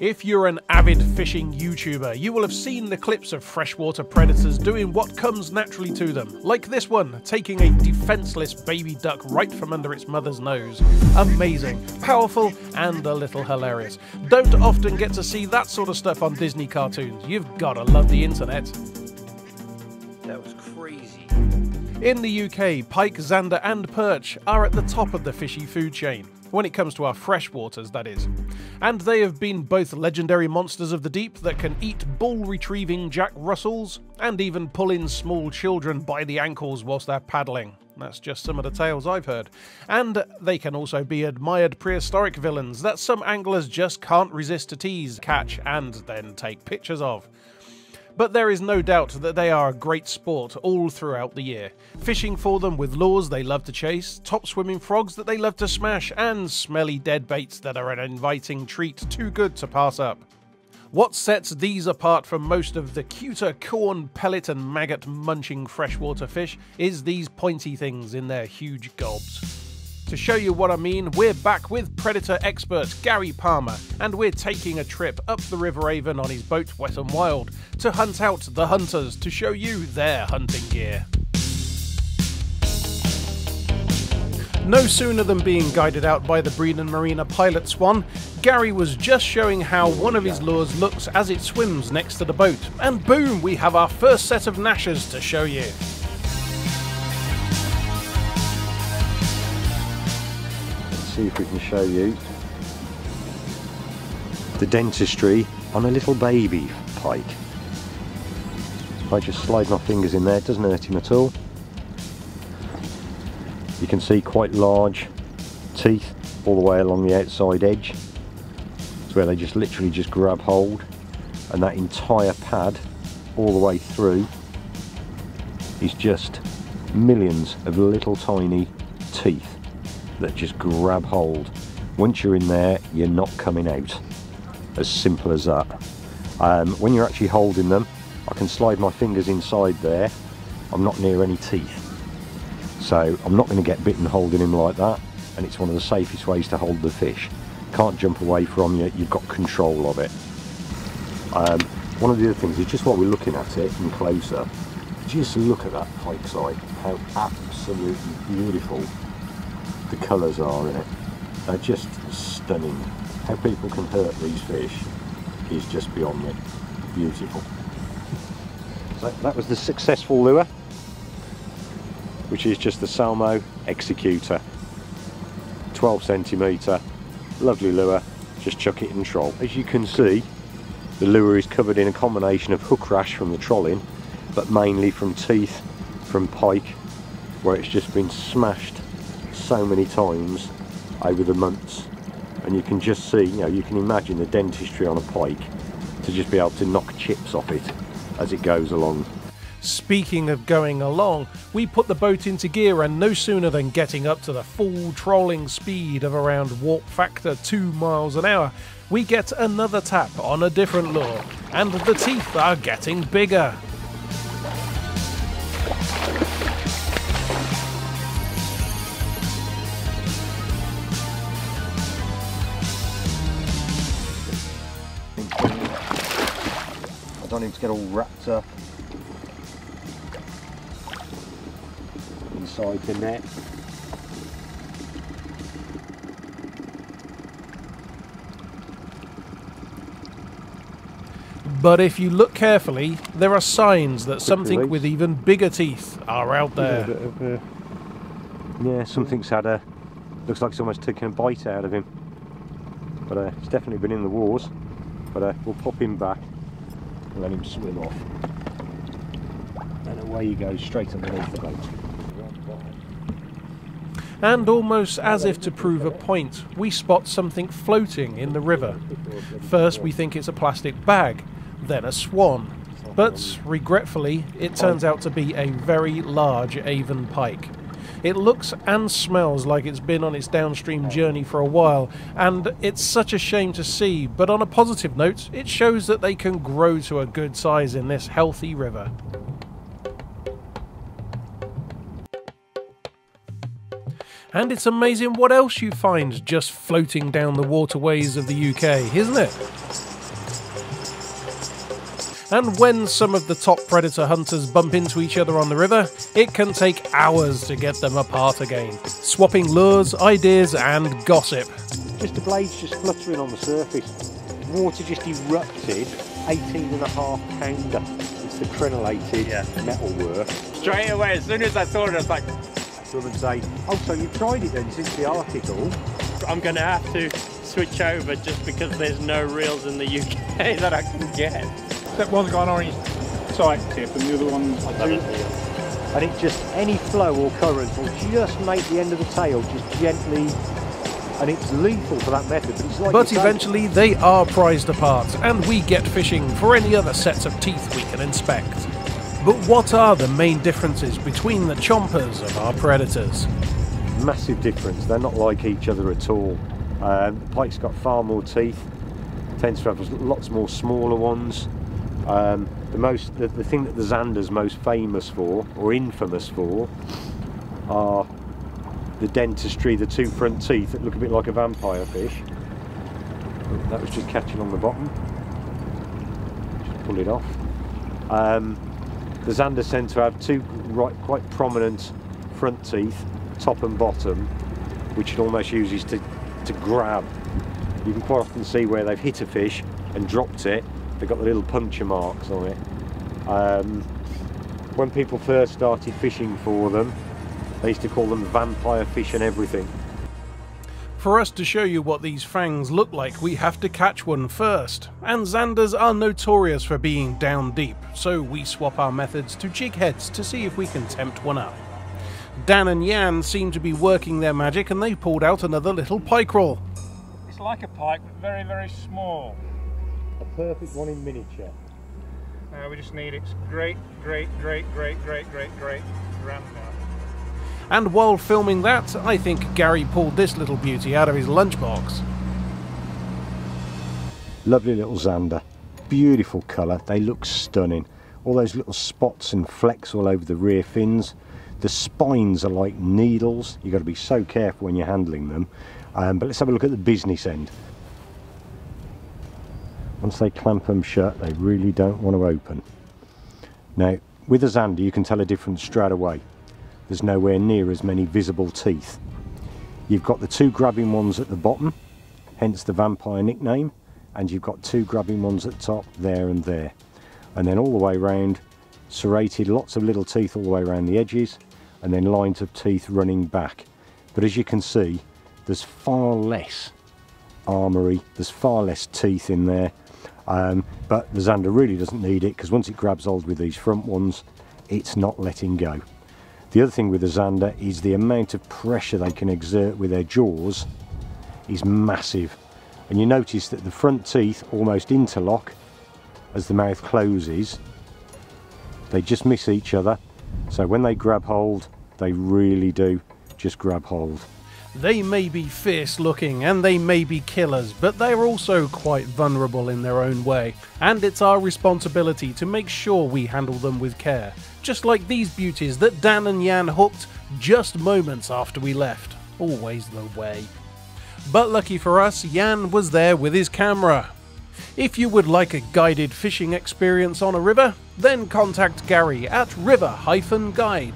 If you're an avid fishing YouTuber, you will have seen the clips of freshwater predators doing what comes naturally to them, like this one, taking a defenseless baby duck right from under its mother's nose. Amazing, powerful, and a little hilarious. Don't often get to see that sort of stuff on Disney cartoons. You've gotta love the internet. That was crazy. In the UK, pike, zander, and perch are at the top of the fishy food chain. When it comes to our freshwaters, that is. And they have been both legendary monsters of the deep that can eat ball-retrieving Jack Russells and even pull in small children by the ankles whilst they're paddling. That's just some of the tales I've heard. And they can also be admired prehistoric villains that some anglers just can't resist to tease, catch, and then take pictures of. But there is no doubt that they are a great sport all throughout the year. Fishing for them with lures they love to chase, top swimming frogs that they love to smash, and smelly dead baits that are an inviting treat too good to pass up. What sets these apart from most of the cuter corn, pellet and maggot munching freshwater fish is these pointy things in their huge gobs. To show you what I mean, we're back with predator expert Gary Palmer, and we're taking a trip up the River Avon on his boat Wet and Wild to hunt out the hunters to show you their hunting gear. No sooner than being guided out by the Breeden Marina pilot swan, Gary was just showing how one of his lures looks as it swims next to the boat, and boom, we have our first set of gnashers to show you. See if we can show you the dentistry on a little baby pike. I just slide my fingers in there, it doesn't hurt him at all. You can see quite large teeth all the way along the outside edge. It's where they just literally just grab hold, and that entire pad all the way through is just millions of little tiny teeth that just grab hold. Once you're in there, you're not coming out. As simple as that. When you're actually holding them, I can slide my fingers inside there. I'm not near any teeth. So I'm not going to get bitten holding him like that, and it's one of the safest ways to hold the fish. Can't jump away from you, you've got control of it. One of the other things is just while we're looking at it and closer, just look at that pike's eye, how absolutely beautiful the colours are in it. They're just stunning. How people can hurt these fish is just beyond me. Beautiful. So that was the successful lure, which is just the Salmo Executor. 12 centimetre, lovely lure, just chuck it in troll. As you can see, the lure is covered in a combination of hook rash from the trolling, but mainly from teeth from pike, where it's just been smashed so many times over the months, and you can just see, you know, you can imagine the dentistry on a pike to just be able to knock chips off it as it goes along. Speaking of going along, we put the boat into gear, and no sooner than getting up to the full trolling speed of around warp factor 2 miles an hour, we get another tap on a different lure, and the teeth are getting bigger. I don't need to get all wrapped up inside the net. But if you look carefully, there are signs that something with even bigger teeth are out there. Yeah, something's had a... looks like someone's taken a bite out of him. But it's definitely been in the wars. But we'll pop him back. Let him swim off, and away you go, straight underneath the boat. And almost as if to prove a point, we spot something floating in the river. First we think it's a plastic bag, then a swan, but regretfully it turns out to be a very large Avon pike. It looks and smells like it's been on its downstream journey for a while, and it's such a shame to see, but on a positive note, it shows that they can grow to a good size in this healthy river. And it's amazing what else you find just floating down the waterways of the UK, isn't it? And when some of the top predator hunters bump into each other on the river, it can take hours to get them apart again, swapping lures, ideas and gossip. Just the blades just fluttering on the surface. Water just erupted, 18.5 pounder. It's the crenellated metalwork. Straight away, as soon as I saw it, I was like... Woman say, oh, so you've tried it then since the article? I'm going to have to switch over just because there's no reels in the UK that I can get. That one's got an orange side tip and the other one's... And it just, any flow or current will just make the end of the tail just gently... And it's lethal for that method. But eventually they are prized apart, and we get fishing for any other sets of teeth we can inspect. But what are the main differences between the chompers and our predators? Massive difference. They're not like each other at all. The pike's got far more teeth, tends to have lots more smaller ones. The thing that the Zander's most famous for, or infamous for, are the dentistry, the two front teeth that look a bit like a vampire fish. That was just catching on the bottom. Just pull it off. The Zander tend to have two quite prominent front teeth, top and bottom, which it almost uses to grab. You can quite often see where they've hit a fish and dropped it. They've got the little puncture marks on it. When people first started fishing for them, they used to call them vampire fish and everything. For us to show you what these fangs look like, we have to catch one first. And Zanders are notorious for being down deep, so we swap our methods to jig heads to see if we can tempt one up. Dan and Yan seem to be working their magic, and they pulled out another little pickerel. It's like a pike, but very, very small. A perfect one in miniature. Now we just need its great grandpa. And while filming that, I think Gary pulled this little beauty out of his lunchbox. Lovely little Zander. Beautiful colour. They look stunning. All those little spots and flecks all over the rear fins. The spines are like needles. You've got to be so careful when you're handling them. But let's have a look at the business end. Once they clamp them shut, they really don't want to open. Now, with a Zander, you can tell a difference straight away. There's nowhere near as many visible teeth. You've got the two grabbing ones at the bottom, hence the vampire nickname, and you've got two grabbing ones at the top, there and there. And then all the way round, serrated, lots of little teeth all the way around the edges, and then lines of teeth running back. But as you can see, there's far less armoury, there's far less teeth in there, but the Zander really doesn't need it, because once it grabs hold with these front ones, it's not letting go. The other thing with the Zander is the amount of pressure they can exert with their jaws is massive. And you notice that the front teeth almost interlock as the mouth closes. They just miss each other. So when they grab hold, they really do just grab hold. They may be fierce looking and they may be killers, but they're also quite vulnerable in their own way. And it's our responsibility to make sure we handle them with care. Just like these beauties that Dan and Yan hooked just moments after we left. Always the way. But lucky for us, Yan was there with his camera. If you would like a guided fishing experience on a river, then contact Gary at river-guide.co.uk.